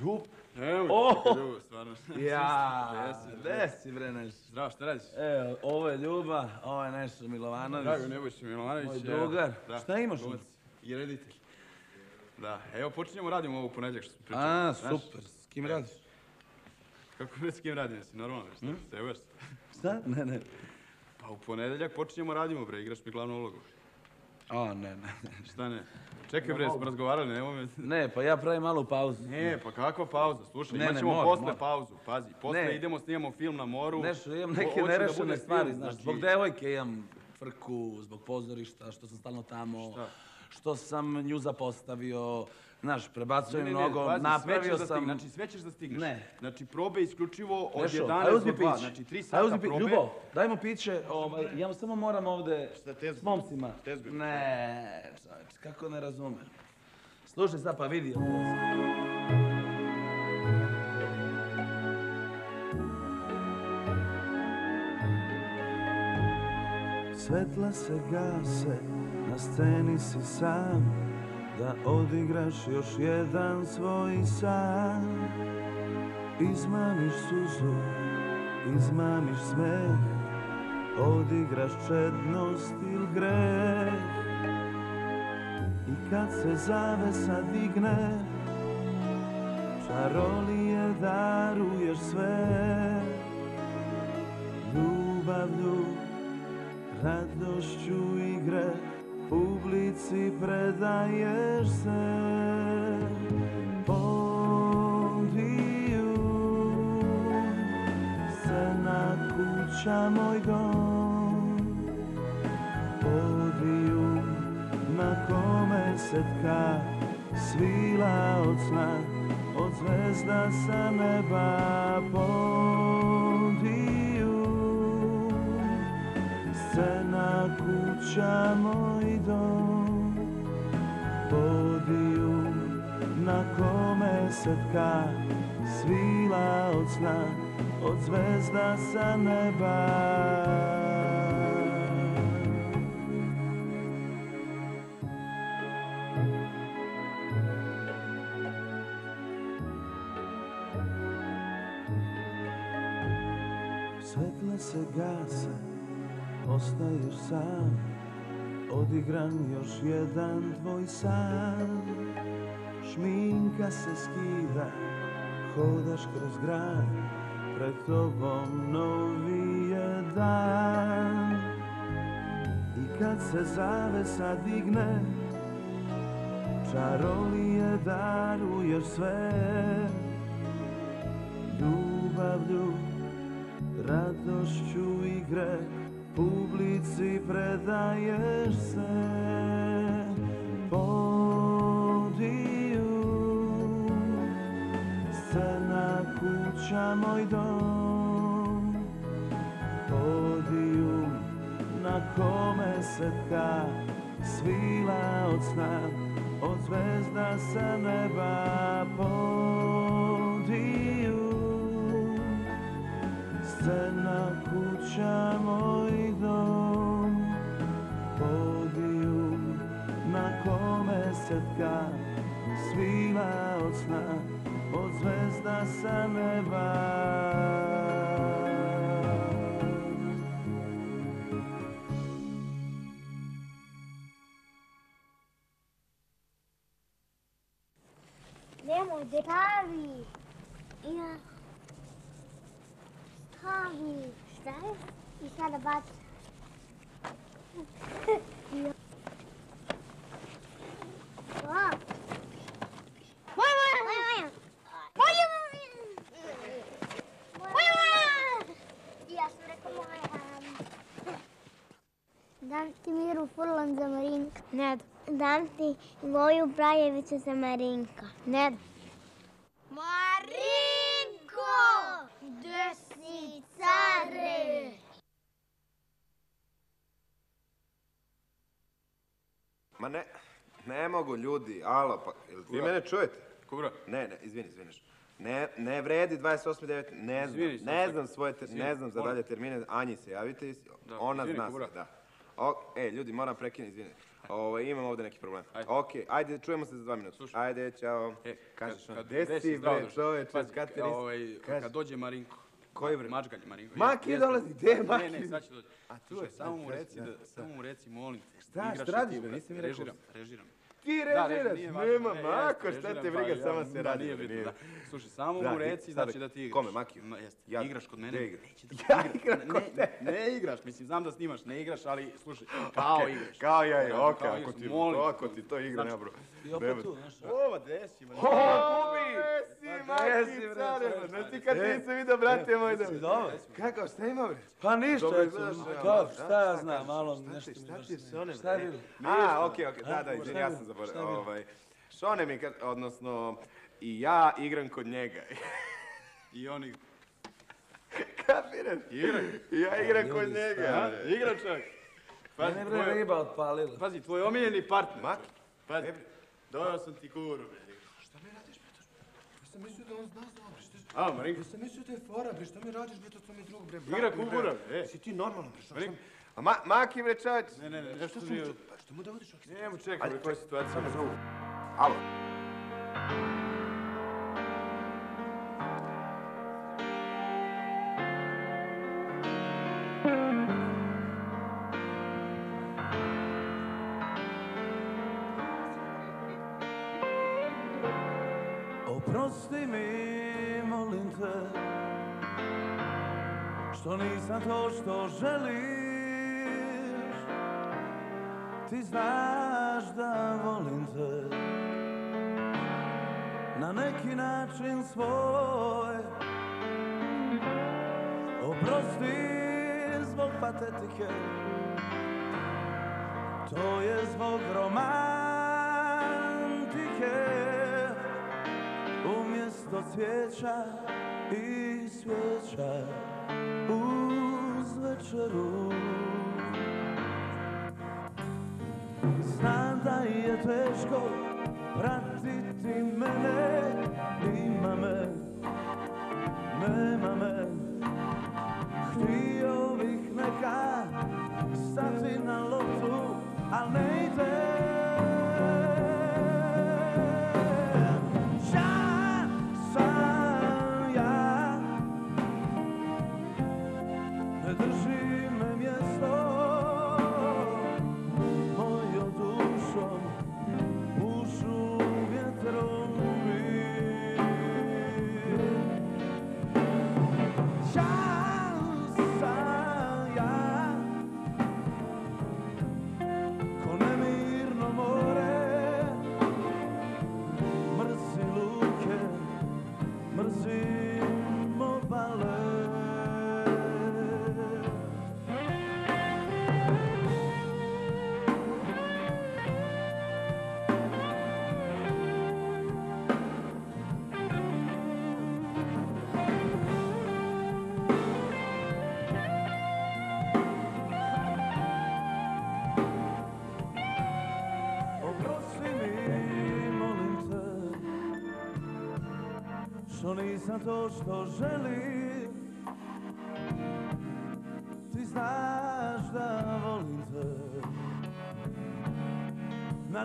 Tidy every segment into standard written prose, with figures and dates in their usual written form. Ljub? Evo, kako Ljubu, stvarno. Jaa, gdje si bre naš? Zdravo, šta radiš? Evo, ovo je Ljuba, ovo je naš Milovanovic. Drago, neboj se Milovanović. Moj drugar. Šta imaš? I reditelj. Da, evo počinjemo, radimo ovo ponedjeljak što smo pričali. A, super. S kim radiš? Kako ne s kim radim, jesi normalno, šta evo što? Šta? Ne, ne. Pa u ponedjeljak počinjemo, radimo bre, igraš mi glavnu ulogu. A, ne, ne. Šta ne? Čekaj bre, smo razgovarali, nemoj me... Ne, pa ja pravim malu pauzu. Ne, pa kakva pauza? Slušaj, imat ćemo posle pauzu, pazi. Posle idemo, snijemo film na moru. Nešto, imam neke nerešene stvari, znaš. Zbog devojke imam frku, zbog pozorišta, što sam stalno tamo. Šta? Što sam nju zapostavio, znaš, prebacujem mnogo, napravio sam... Znači, sve ćeš da stigneš. Ne. Znači, probe isključivo od 11 do 2, znači 3 sata probe. Ljubo, dajmo piće, ja mu samo moram ovde s momcima. Ne, kako ne razumem. Slušaj sad, pa vidi. Svetla se gase. Na sceni si sam, da odigraš još jedan svoj san. Izmamiš suzu, izmamiš smeh, odigraš čednost ili greh. I kad se zavesa digne, čarolije daruješ sve. Ljubavlju, radošću igre, publici predaješ se. Podijum, scena, kuća, moj dom. Podijum, na kome se tka svila od sna, od zvezda sa neba. Podijum, scena, kuća, moj dom. Podijum, na kome se tka svila od sna, od zvezda sa neba. Svetla se gase, ostaješ sam, odigran još jedan tvoj san. Šminka se skida, hodaš kroz grad, pred tobom novi je dan. I kad se zavesa digne, čarolije daruješ sve. Ljubavlju, radošću igre, publici predaješ se. Podijum, scena, kuća, moj dom. Podijum, na kome se tka svila od sna, od zvezda sa neba. Podijum, scena, kuća, moj dom. Podijum, na kome se tka svila od sna, od zvezda sa neba. Nemoj da stavi. Ja. Stavi. Šta je? I sada baci. Ja sam rekao moja. Dam ti Miru Furlan za Marinka. Ne dam. Dam ti Goju Brajevića za Marinka. Ne dam. Marinko! Desnicare! Ma ne, ne mogu ljudi, alo, pa, jel vi mene čujete? Kubro? Ne, ne, izviniš. Ne vredi 28.9, ne znam, ne znam za dalje termine, Anji se javite, ona zna sve, da. Ej, ljudi, moram prekinuti, izvinite. Imam ovdje neki problem. Ok, ajde, čujemo se za 2 minuta. Ajde, čao. Kažeš ono, gdje si bre čoveče, kada te nisi? Kad dođe Marinko. Koji bre? Madžgalj Marinko. Maki dolazi, gdje je Maki? Ne, sad će dođe. Slušaj, samo mu reci, molim te. Šta, stradiš me, nisi mi rekao? Režiram. Ti režiraš, nema Mako, šta te briga, samo se radi. Slušaj, samo mu reci da ti igraš. Kome, Maki? Igraš kod mene? Ja igram kod te. Ne igraš, mislim, znam da snimaš, ne igraš, ali slušaj, kao igraš. Kao ja igraš, ok, ako ti to igra, ne bro. I opet tu, znaš. Ova, desi, man. Ovi, desi, Maki, carema. Znaš ti kad nisam vidio, brate moj, da... Kako, šta ima, bre? Pa ništa, šta ja znam, malo nešto mi došli. Šta je bilo? A, ok, da, izvini, ja sam zaboravio. Šone mi, odnosno, i ja igram kod njega. I on igra. Kapiraš? Igram. Ja igram kod njega. Igram čovjek. Ne bre, riba odpalila. Pazi, tvoj omiljeni partner. Maki. Pazi, dojao sam ti kuru, bre. Šta mi radiš, Petar? Ja sam mislio da on zna zna, bre. Ja sam mislio da je fora, bre. Šta mi radiš, bre, to sam mi drug, bre. Igra kugura, bre. Si ti normalno, bre. A Maki, bre, čovječ. Ne, što mi... Što mu da odiš? Nijemu, čekaj, u kojoj situaciji. Samo zovu. Alo. Oprosti mi, molim te, što nisam to što želim. Ti znaš da volim te na neki način svoj. Oprosti zbog patetike, to je zbog romantike, umjesto cvijeća i svijeća uz večeru. Znam da je teško pratiti mene, ima me, nema me. Htio bih neka stati na loptu, al ne ide. Ja sam ja, ne drži me mjesto. Nisam to što želim, ti znaš da volim te na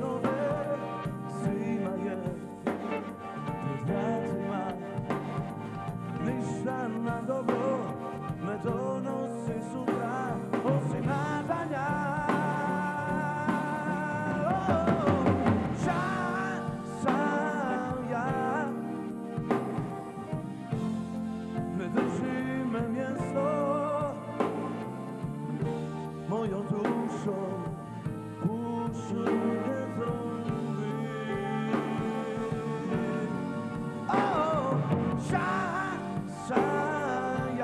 nove, zima je pred vratima, ništa na dobro ne donosi sutra osim nadanja. Shine, shine,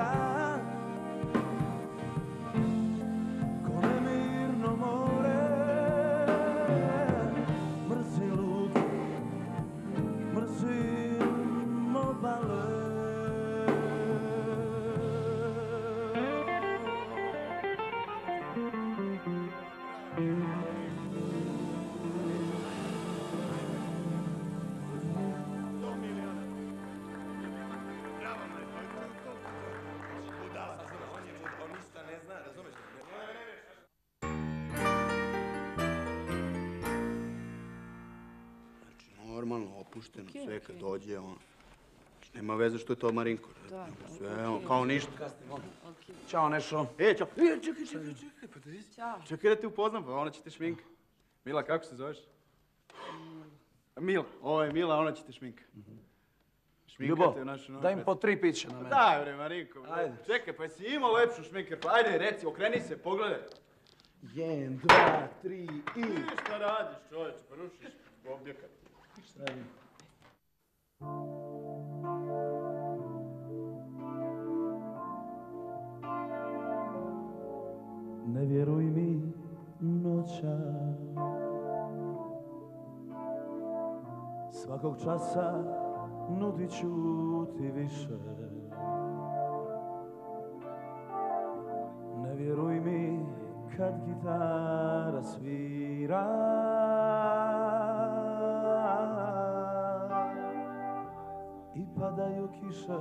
opušteno, sve kad dođe, ono. Nema veze što je to Marinko. Sve, ono, kao ništa. Ćao, Nešo. E, ćao. Čekaj, pa da vidi. Čekaj da te upoznam, pa ona će te šminka. Mila, kako se zoveš? Mila, ovo je Mila, ona će te šminka. Ljubo, daj im po 3 piće na mene. Daj, bre, Marinko. Čekaj, pa jesi imao lepšu šminkerku. Ajde, reci, okreni se, pogledaj. 1, 2, 3 i... Ti šta radiš, čovječ, pa rušiš objekat. Šta radim? Ne vjeruj mi, noća. Svakog časa nudit ću ti više. Ne vjeruj mi, kad gitara svira. I padaju kiše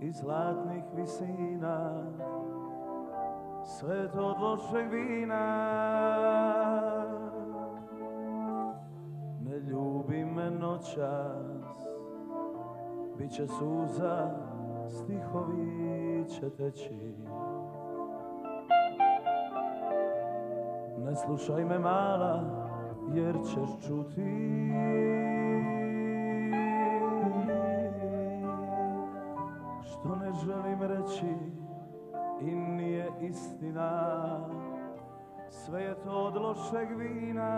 iz zlatnih visina. Sve je to od lošeg vina. Ne ljubi me noćas, bit će suza, stihovi će teći. Ne slušaj me mala, jer ćeš čuti što ne želim reći i nije istina. Sve je to od lošeg vina.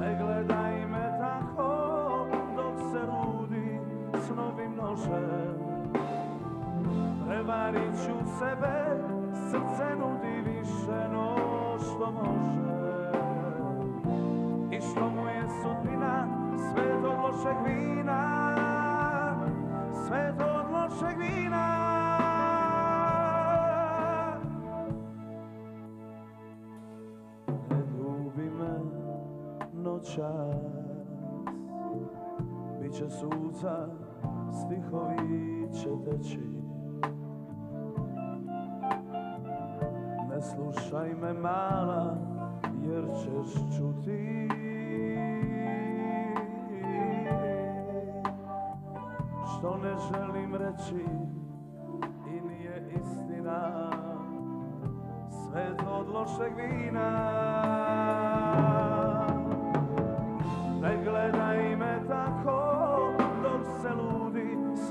Ne gledaj me tako dok se rudi s novim nožem. Prevarit ću sebe, srce nudi više no što može. I što mu je sudbina, sve je to od lošeg vina. Sve je to od lošeg vina. Ne ljubi me noćas, biće suza, stihovi će teći. Ne slušaj me mala, jer ćeš čuti što ne želim reći i nije istina. Sve je to od lošeg vina. Ne gledaj me tako dok se ludi s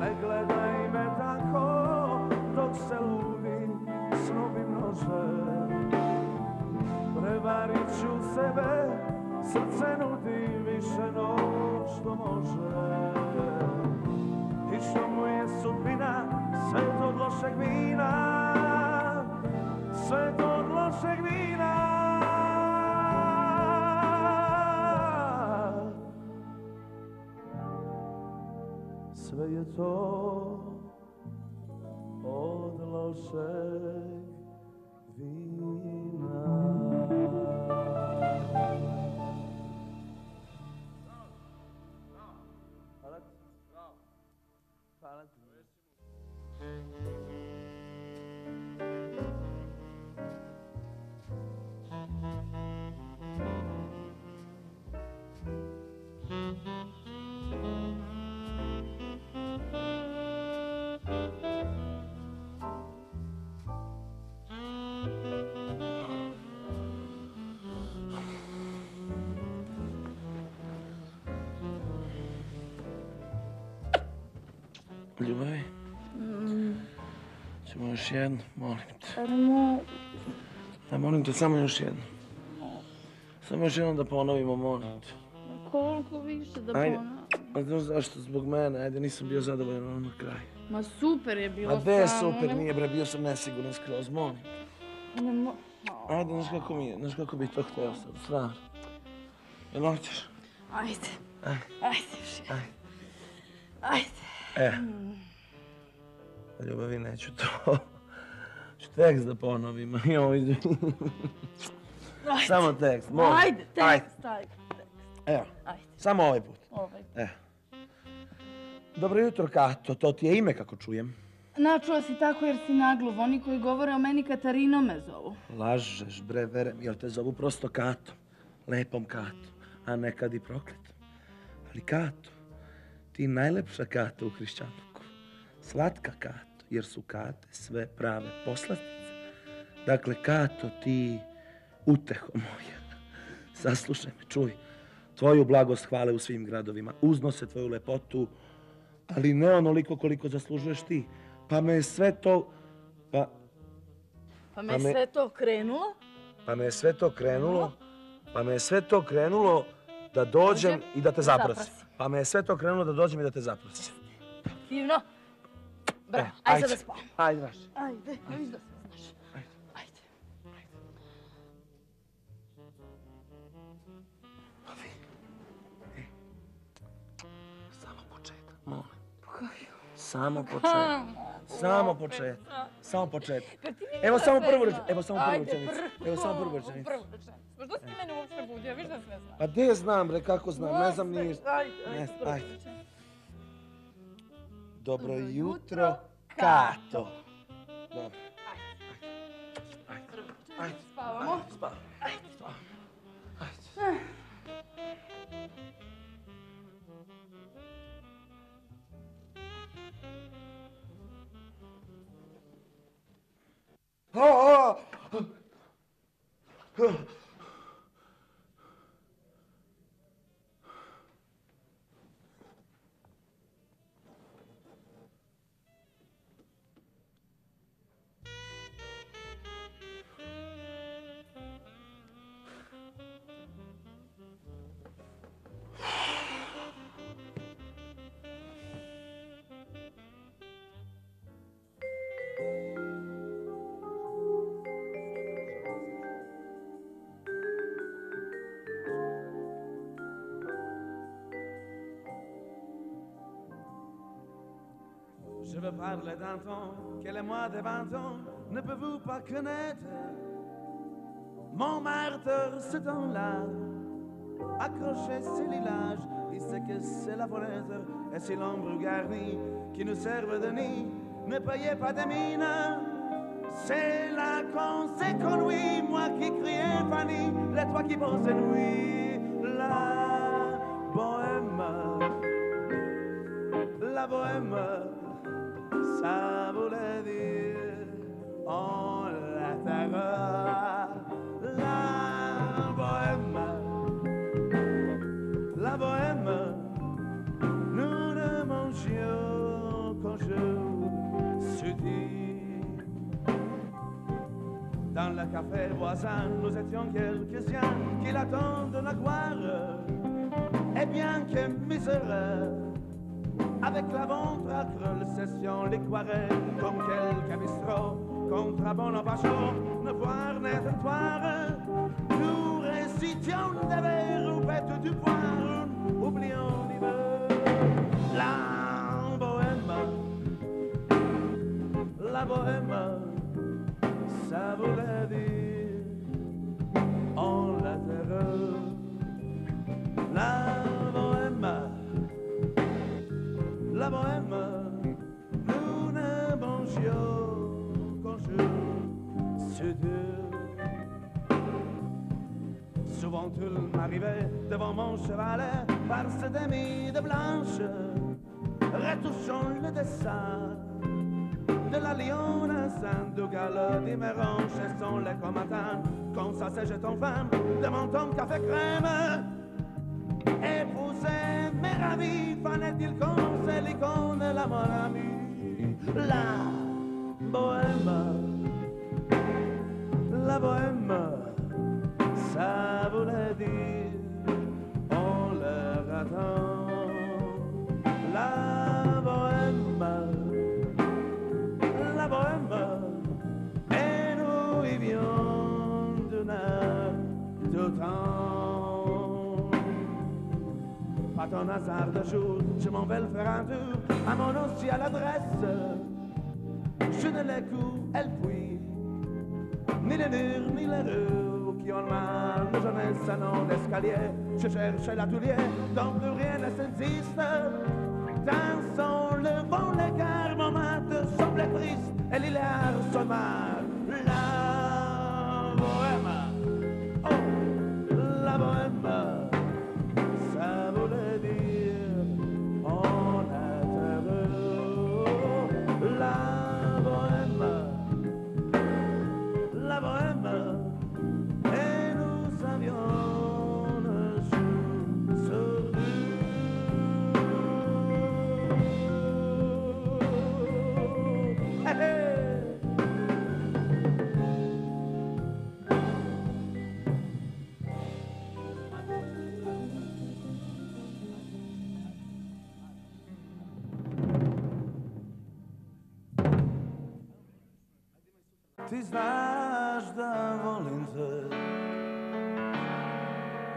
Ne gledaj me tako dok se ludi s novim nožem. Prevarit ću sebe, srce nudi više no što može. Što mu je sudbina, sve je to od lošeg vina. Sve je to od lošeg vina. Sve je to od lošeg vina. Ljubavi, ćemo još jednu, molim te. Ali molim. Ne, molim te, samo još jednu. Samo još jednu da ponovimo, molim te. Koliko više da ponovimo? A znaš zašto, zbog mene, ajde, nisam bio zadovoljan ono na kraju. Ma super je bilo samo. A de super nije, bre, bio sam nesiguran skroz, molim te. Ne molim. Ajde, znaš kako bi to hteo sam, stvarno. Jel' hoćeš? Ajde. Ajde. E, ljubavi, neću to. Tekst da ponovimo. Samo tekst, molim. Ajde, tekst, ajde. Evo, samo ovaj put. Dobro jutro, Kato. To ti je ime, kako čujem. Načuo si tako jer si nagluv. Oni koji govore o meni Katarino me zovu. Lažeš, bre, vere. Jel te zovu prosto Kato? Lepom Kato, a nekad i prokletom. Ali Kato, ti najlepša Kato u hrišćanluku. Slatka Kato, jer su Kate sve prave poslastice. Dakle, Kato, ti uteho moja. Saslušaj me, čuj. Tvoju blagost hvale u svim gradovima. Uznose tvoju lepotu, ali ne onoliko koliko zaslužuješ ti. Pa me je sve to... Pa me je sve to krenulo da dođem i da te zaprosim. Divno. Bravo, ajde sad da spavamo. Ajde, vaš. Ajde, viš da se znaš. Ajde. Ovi. Samo početak, molim. Samo početak. Evo samo prvu rečenicu. Možda si mene uopšte budio, viš da sve znam. Pa gdje znam, bre, kako znam, ne znam ništa. Ajde. Dobro jutro, Kato. Dobro. Ajde. Spavamo. Ajde. Je veux parler d'un temps que les mois de 20 ans ne peuvent pas connaître. Montmartre, ce temps-là, accroché ces lilages, il sait que c'est la fenêtre et c'est l'ombre garnie qui nous serve de nid. Ne payez pas de mine, c'est là qu'on s'est conduit. Moi qui criais Fanny, les toi qui pensais nuit. La bohème, la bohème. Ça voulait dire on la terre, la bohème, nous ne mangions qu'un jour sudi. Dans le café voisin, nous étions quelques-uns qui l'attendent la gloire, et bien que miséreux. Avec la ventre acre, le session, les quarelles, comme quelqu'un bistrot, contrabon en pachon, ne voir naître toire. Nous récitions des vers ou bêtes du poire, oublions l'hiver. La bohème, ça voulait dire en la terreur. La bohème. La bohème, nous ne mangions qu'un jour sur deux. Souvent il m'arrivait devant mon chevalet par ses demi de blanche, retouchant le dessin de la lionne à Saint-Dougal d'Imeron, chassant les combattants, comme ça c'est jetant femme de mon ton café crème. Et vous aimez la vie, fanait-il qu'on c'est l'icône de la mon amie. La bohème, ça voulait dire on le attend. La bohème, et nous vivions d'une heure d'autant. Pas ton hasard de jour, je m'en vais le faire un tour, à mon aussi à l'adresse. Je ne l'écoute, elle fuit, mille heures, qui ont marre de jeunesse à nom d'escalier. Je cherchais l'atelier, dont plus rien ne s'existe. Dansons, levons les gardes, mon mate semblait triste, et l'hilar sonne. La bohème, oh, la bohème, ça voulait dire on est heureux. La bohème, et nous avions le jour sur nous. Hey, hey. Ti znaš da volim te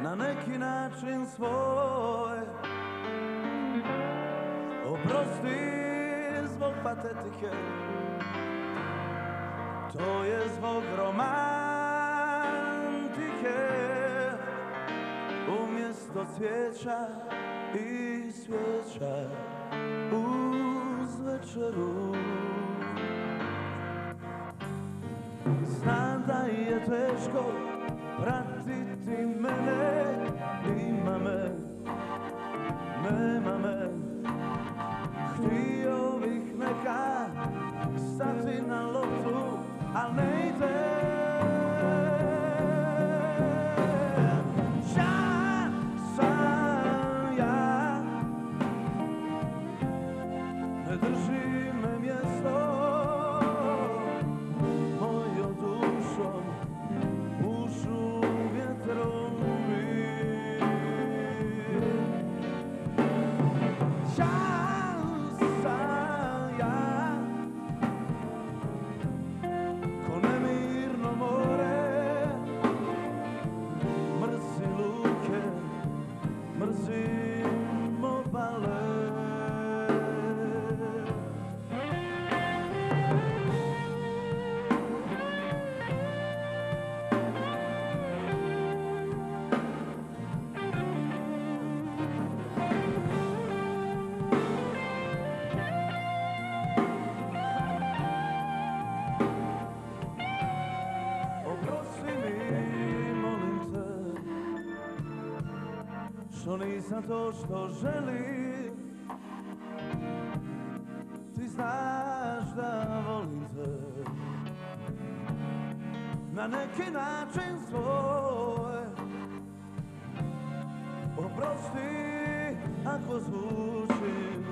na neki način svoj. Oprosti zbog patetike, to je zbog romantike. Umjesto cvijeća i svijeća uz večeru. Znam da je teško pratiti mene, ima me, nema me. Htio bih neka stati na loptu, al ne ide. Ja sam ja, ne drži me mjesto. Što nisam to što želim. Ti znaš da volim te na neki način svoj. Oprosti ako zvučim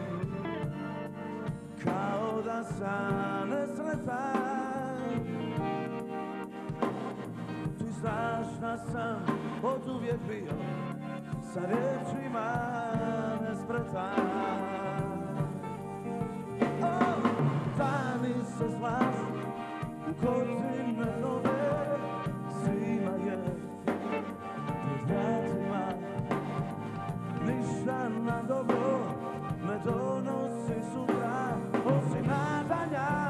kao da sam nesretan. Ti znaš da sam oduvijek bio sa rječima nespretan. Dani se zlažu u godine nove, zima je pred vratima. Ništa na dobro ne donosi sutra osim nadanja.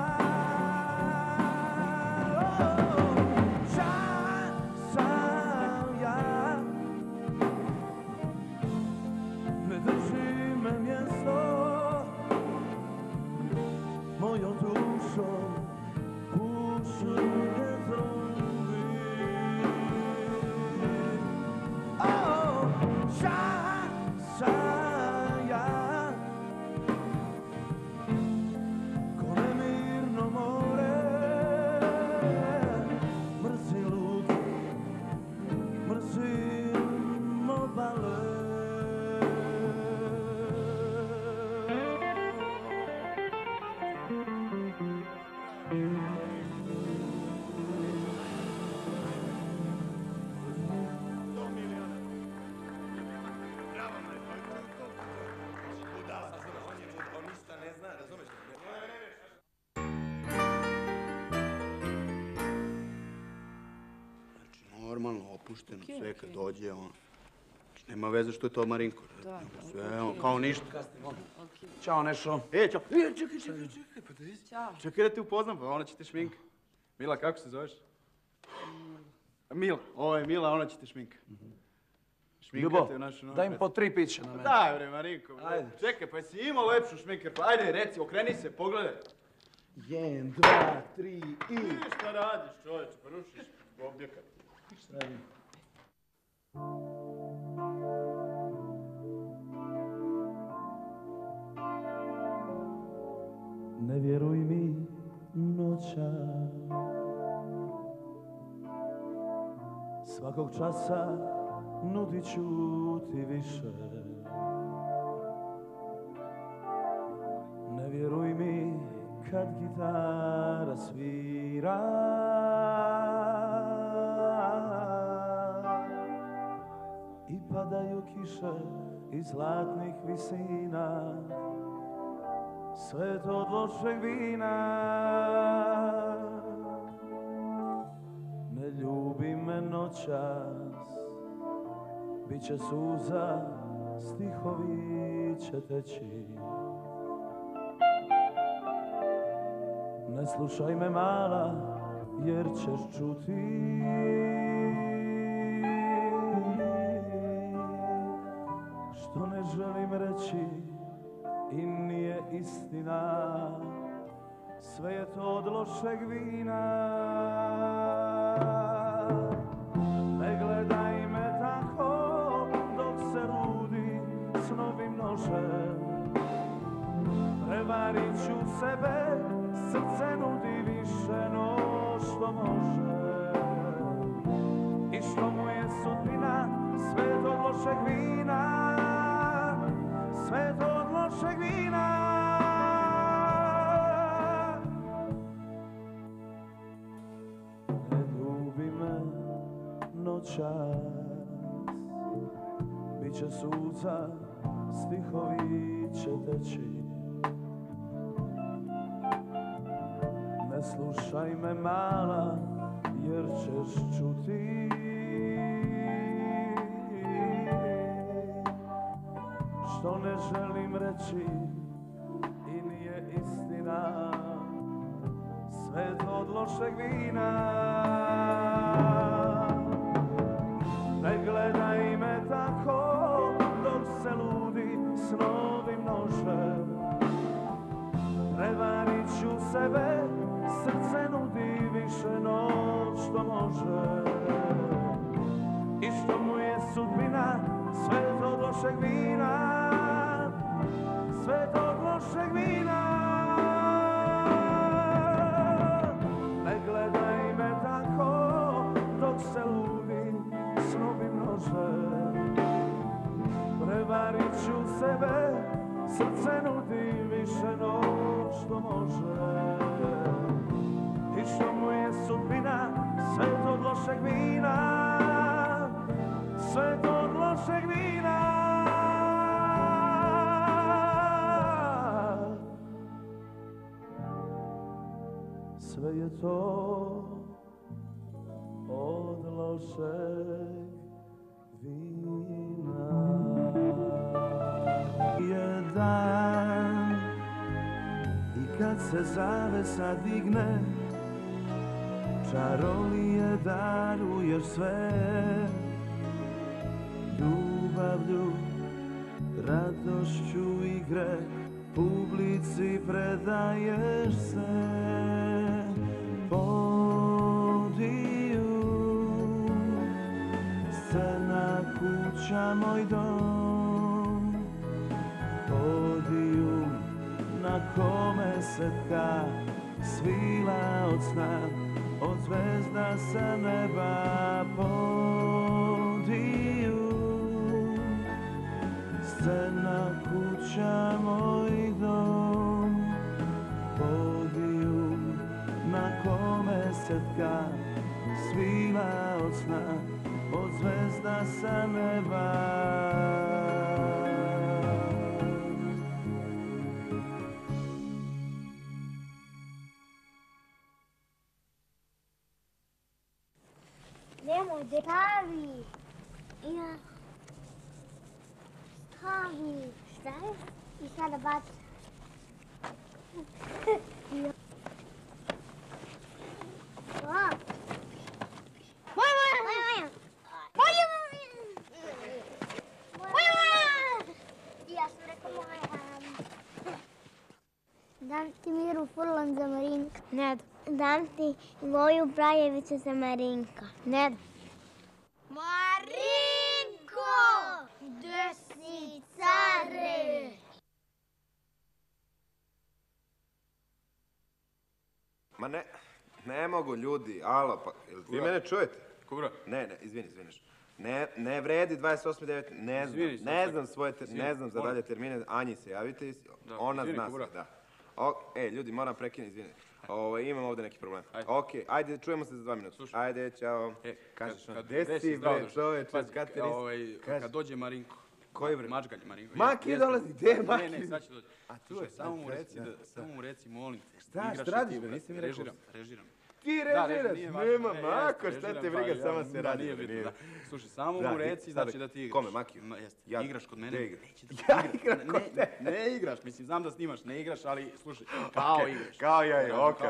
Pušteno, sve kad dođe, on... Nema veze što je to Marinko. Sve, on, kao ništa. Ćao, Nešo. E, ćao. Čekaj, pa da vidi. Čekaj da te upoznam, pa ona će te šminka. Mila, kako se zoveš? Mila, ovo je Mila, ona će ti šminka. Ljubo, daj im po 3 piće na mene. Daj bre, Marinko. Čekaj, pa jesi imao lepšu šminkerku? Ajde, reci, okreni se, pogledaj. 1, 2, 3 i... Ti šta radiš čovječe, pa rušiš objekat. Šta radim? Ne vjeruj mi noća, svakog časa nudit ću ti više. Ne vjeruj mi kad gitara svira, i padaju kiše iz zlatnih visina, sve je to od lošeg vina. Ne ljubi me noćas, bit će suza, stihovi će teći. Ne slušaj me mala, jer ćeš čuti što ne želim reći i nije istina, sve je to od lošeg vina. Ne gledaj me tako dok se rudi s novim nožem, prevarit ću sebe, srce nudi više no što može, i što mu je sudbina, sve je to od lošeg vina, sve je to od lošeg vina. Ne ljubi me noćas, bit će suza, stihovi će teći. Ne slušaj me mala, jer ćeš čuti što ne želim reći i nije istina, sve je to od lošeg vina. Ne gledaj me tako dok se ludi s novim nožem, prevarit ću sebe, srce nudi više no što može, i što mu je sudbina, sve je to od lošeg vina, sve je to od lošeg vina. Ne gledaj me tako dok se ludi s novim nožem, prevarit ću sebe, srce nudi više no što može, i što mu je sudbina, sve je to od lošeg vina, sve je to od lošeg vina. Sve je to od lošeg vina. Jedan i kad se zavesa digne, čarolije daruješ sve, ljubavlju, radošću igre, publici predaješ se. Podijum, scena, kuća, moj dom. Podijum, na kome se tka svila od sna, od zvezda sa neba. Podijum, scena, kuća, moj dom. Podijum, na kome se tka svila od sna, od zvezda sa neba. Nemoj, stavi! Ja... Stavi! Šta je? I sada baca. Moj, moj, moj! ti Miru Furlan za Marinka? Ne dam. Dam ti Goju Brajevića za Marinka? Ne dam. Marinko! Desnicare! Ma ne, ne mogu ljudi, alo, pa, jel vi mene čujete? Kubra? Ne, ne, izviniš. Ne vredi 28.9, ne znam za dalje termine, Anji se javite, ona zna se, da. E, ljudi, moram prekinuti, izvini. Imam ovdje neki problem. Okej, ajde, čujemo se za 2 minuta. Ajde, čao. Kažeš ono, desi bre, čoveče, kad te nisi... Kad dođe Marinko. Koji bre? Madžgalj Marinko. Maki dolazi, gdje je Maki? Ne, sad će dođe. A tu je, samo mu reci, molim te. Šta, stradiš bre, nisi mi rekao. Režiram. Ti režiraš, nema Mako, šta te briga, sama se radi. Slušaj, samo mu reci da ti igraš. Kome, Makiju? Igraš kod mene? Ja igram kod tebe? Ne igraš, mislim, znam da snimaš, ne igraš, ali slušaj, kao igraš. Kao ja je, ok,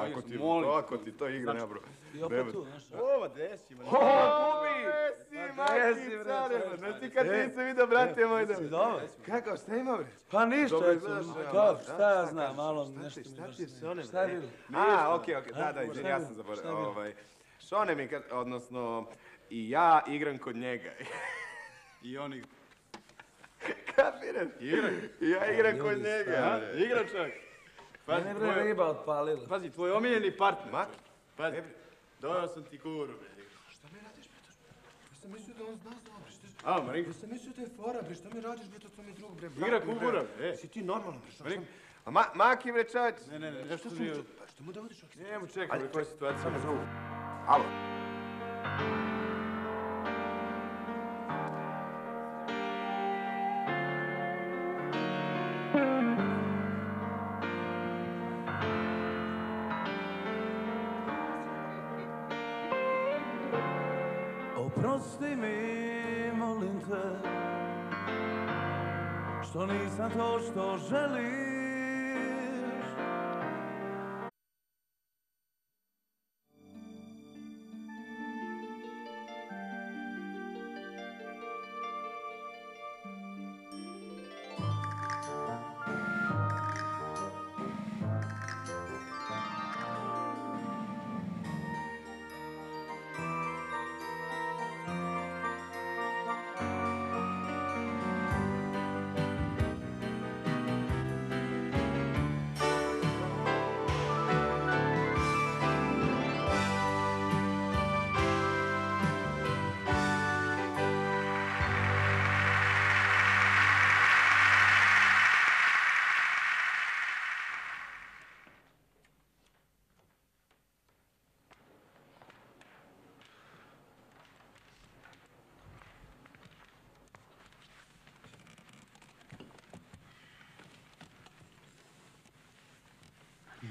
ako ti to igra, ne bro. I opet tu, znaš. Ova, desi, man. Ova, desi, Maki, carema. Znaš ti kad nisam vidio, brate moj, da... Kako, šta ima, bre? Pa ništa, šta ja znam, malo nešto mi došli. Šta je bilo? A, ok, da, ja sam zaboravio. Šone mi, odnosno, i ja igram kod njega. I on igra. Kapiraš? Igram. I ja igram kod njega. Igram čak. Mene bre riba odpalila. Pazi, tvoj omiljeni partner. Maki? Pazi, dojao sam ti kuru, bre. Šta mi radiš, Petar? Ja sam mislio da on zna znao, bre. A, Marinko? Ja sam mislio da je fora, bre. Šta mi radiš, bre, to sam mi drug, bre. Igra kura, bre. Si ti normalno, bre. A Maki, bre, čač. Ne, što mi... Što mu da odiš? Nijemu, čekaj, bre, koja je situacija? Samo zovu. Alo. Oprosti mi, molim te, što nisam to što želiš.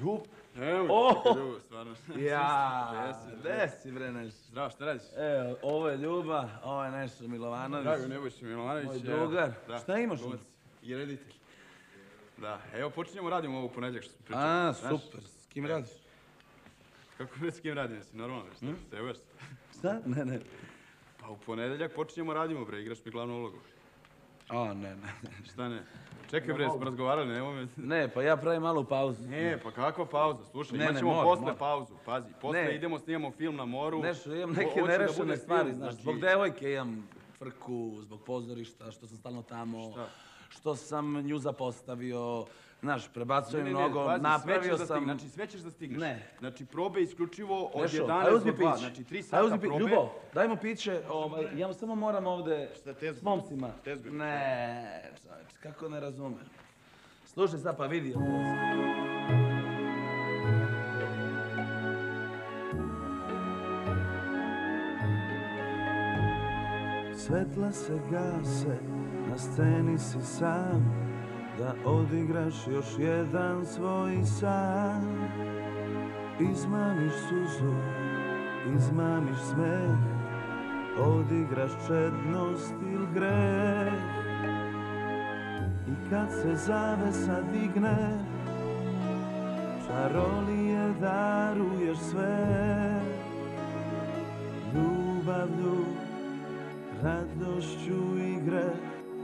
Ljub? Evo, Ljuba, stvarno. Jaaa, desi bre nešto. Zdravo, šta radiš? Evo, ovo je Ljuba, ovo je nešto Milovanovic. Drago, nebojši Milovanovic. Moj drugar. Šta imaš? I reditelj. Da, evo počinjemo, radimo ovo u ponedjeljak što smo pričali. A, super. S kim radiš? Kako ne s kim radim, jesi normalno, šta? Sebaš? Šta? Ne. Pa u ponedjeljak počinjemo, radimo bre, igraš mi glavnu ulogu. O, ne. Šta ne? Čekaj bre, smo razgovarali, nemoj me... Ne, pa ja pravim malu pauzu. Ne, pa kakva pauza? Slušaj, imat ćemo posle pauzu, pazi. Posle idemo, snijemo film na moru. Nešto, imam neke nerešene stvari, znaš. Zbog devojke imam frku, zbog pozorišta, što sam stalno tamo. Šta? Što sam nju zapostavio, znaš, prebacujem mnogo, napravio sam... Znači, sve ćeš da stigneš. Ne. Znači, probe isključivo od 11 do 2, znači 3 sata probe. Ljubo, dajmo piće, ja samo moram ovde s momcima. Ne, kako ne razumem. Slušaj sad, pa vidi. Svetla se gase, na sceni si sam, da odigraš još jedan svoj san. Izmamiš suzu, izmamiš smeh, odigraš čednost ili greh. I kad se zavesa digne, čarolije daruješ sve. Ljubavlju, radošću igre,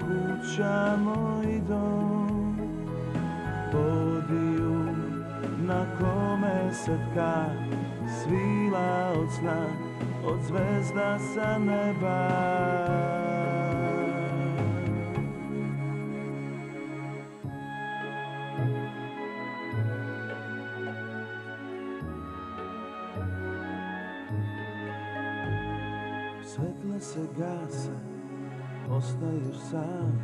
kuća moj dom. Podijum na kome se tka svila od sna, od zvezda sa neba. Svetla se gase, ostaješ sam,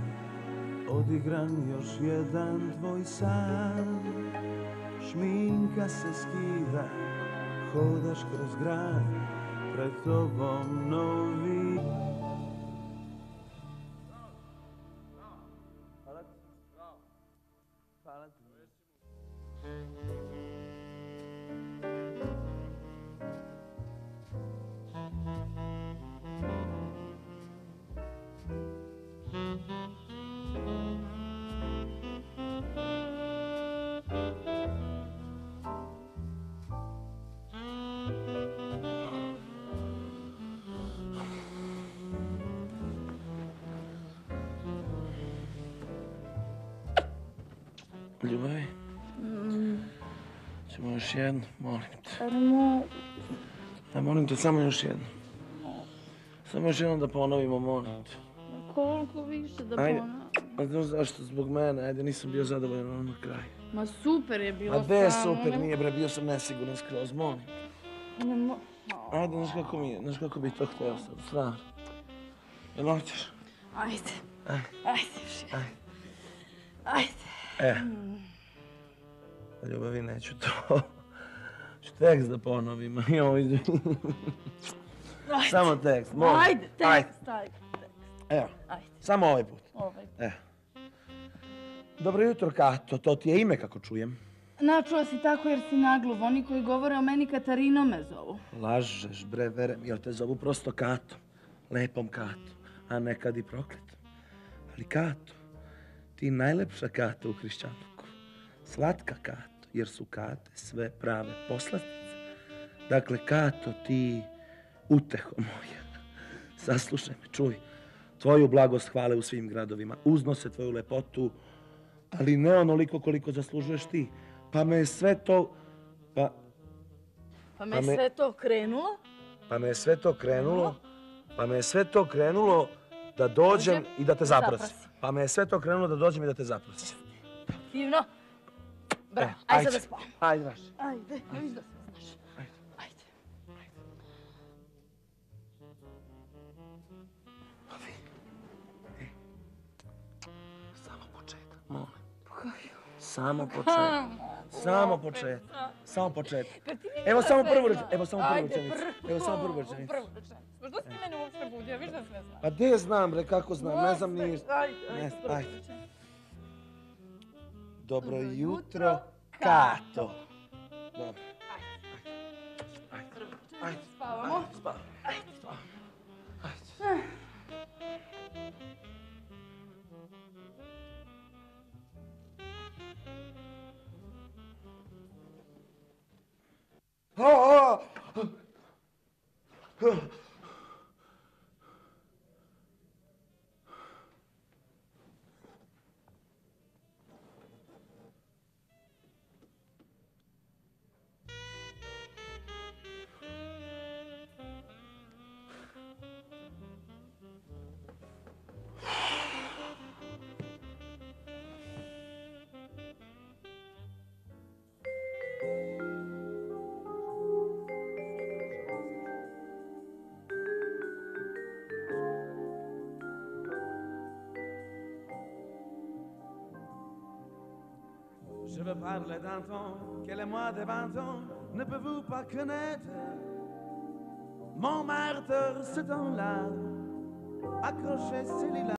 odigran još jedan tvoj san. Šminka se skida, hodaš kroz grad, pred tobom novi. Ljubavi, ćemo još jednu, molim te. Ali mogu. Ne, molim te, samo još jednu. Samo još jednom da ponovimo, molim te. Koliko više da ponavimo? A znaš zašto, zbog mene, ajde, nisam bio zadovoljan ono na kraju. Ma super je bilo stvarno. A de, super nije bre, bio sam nesiguran skroz, molim te. Ne mogu. Ajde, znaš kako bi to hteo sad, stvarno. Jel' hoćeš? Ajde. Ajde još jednom. Ajde. E, ljubavi, neću to. Ću tekst da ponovim. Samo tekst, molim. Ajde, tekst, ajde. Evo, samo ovaj put. Dobro jutro, Kato. To ti je ime, kako čujem. Načuo si tako jer si nagluv. Oni koji govore o meni Katarino me zovu. Lažeš, bre, verem. Jer te zovu prosto Kato. Lepom Kato. A nekad i prokletom. Ali Kato. Ti najlepša Kato u hrišćanluku. Slatka Kato, jer su Kate sve prave poslastice. Dakle, Kato, ti uteho moja. Saslušaj me, čuj. Tvoju blagost hvale u svim gradovima. Uznose tvoju lepotu, ali ne onoliko koliko zaslužuješ ti. Pa me je sve to krenulo da dođem i da te zaprasim. Pa me je sve to krenulo da dođem i da te zaprosim. Divno. Bravo, ajde sad da spavam. Ajde, vaš. Ajde, viš da se znaš. Ajde. Ajde. Ovi. E. Samo početak, molim. Samo početak. Evo samo prvu rečenicu. Pa što si ti mene uopšte budio, viš da se ne znam. Pa gdje znam, re, kako znam, ne znam ništa. Ajde. Dobro jutro, Kato. Dobro. Ajde. Spavamo. Je veux parler d'un temps que les mois de 20 ans ne peuvent pas connaître. Montmartre, ce temps-là, accroché celui-là.